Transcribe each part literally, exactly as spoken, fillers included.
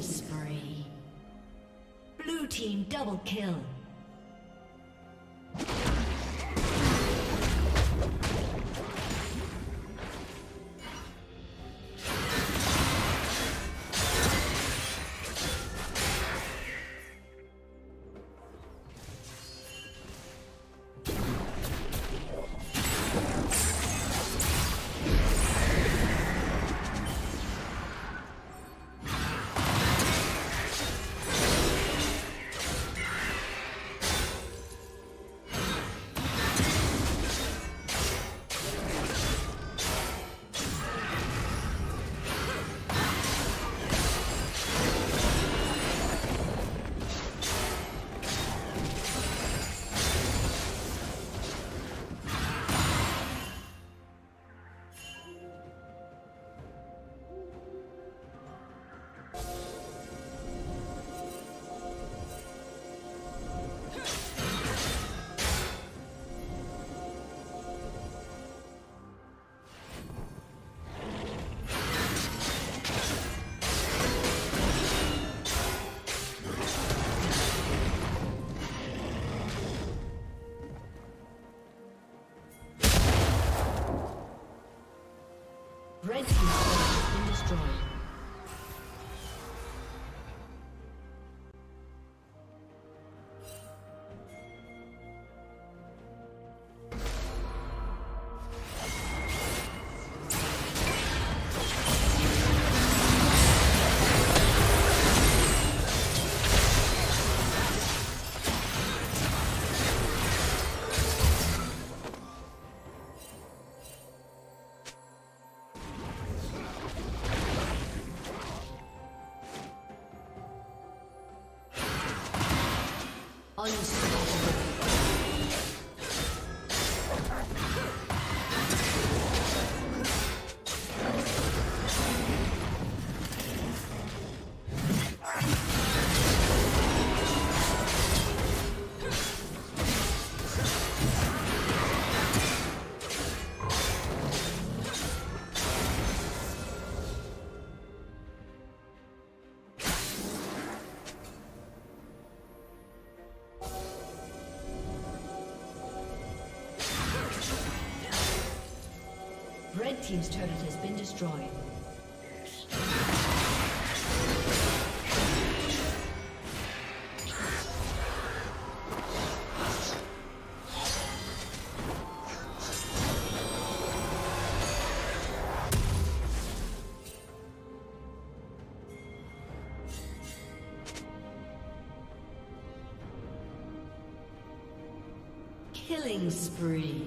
Spree. Blue team double kill. Red team's turret has been destroyed. Red team's turret has been destroyed. Killing spree.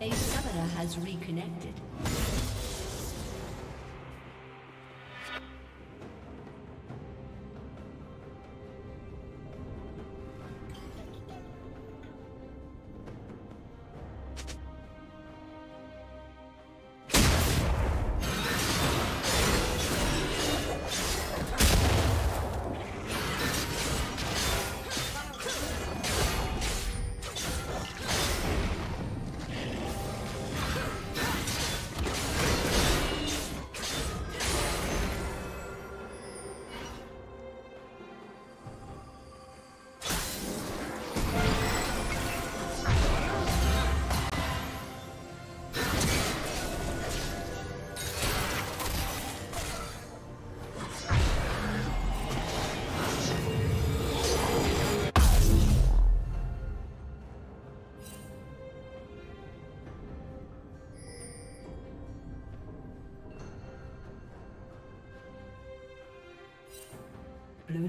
A summoner has reconnected. Blue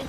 Red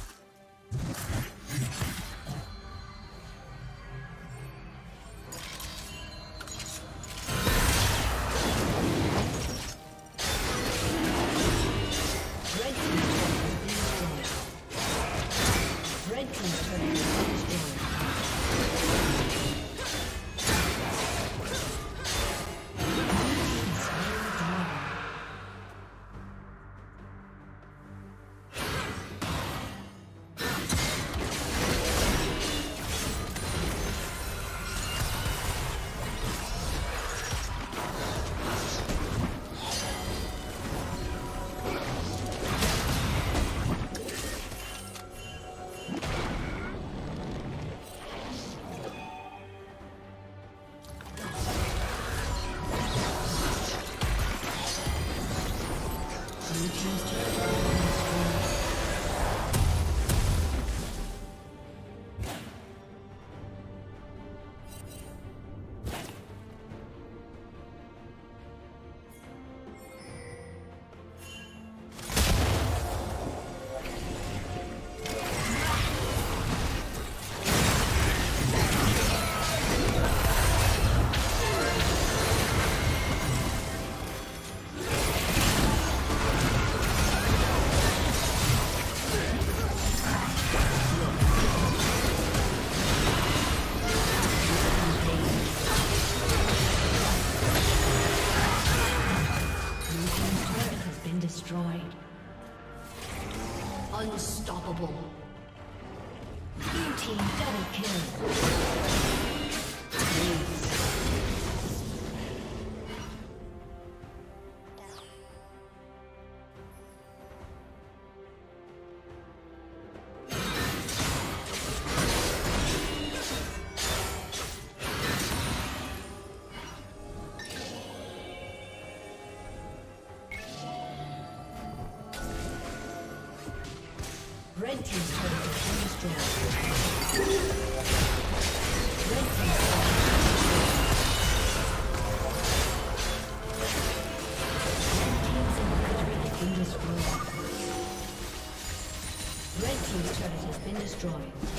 Unstoppable. Blue team double kill. Red team's turret has been destroyed. Red team's turret has been destroyed. Red team's inventory has been destroyed. Red team's turret has been destroyed.